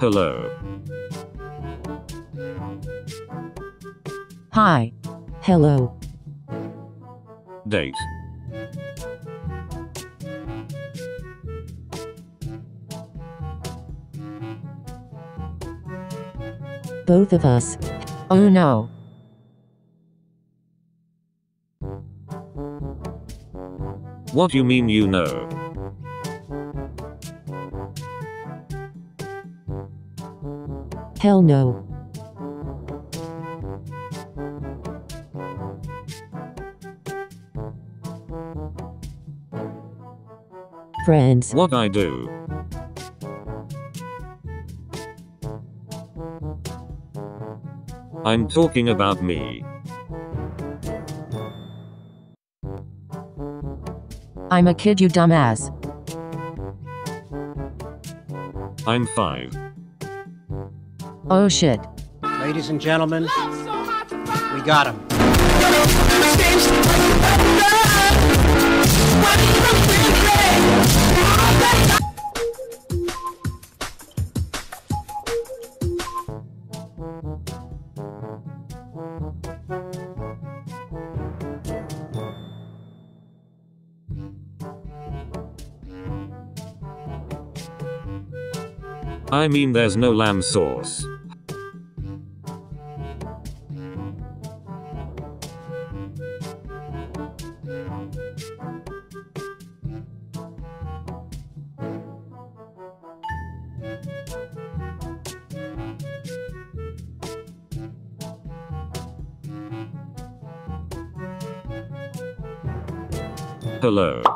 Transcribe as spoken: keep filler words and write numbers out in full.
Hello. Hi. Hello. Date. Both of us. Oh no. What you mean you know? Hell no. Friends. What I do? I'm talking about me. I'm a kid, you dumbass. I'm five. Oh shit. Ladies and gentlemen, we got him. I mean, there's no lamb sauce. Hello.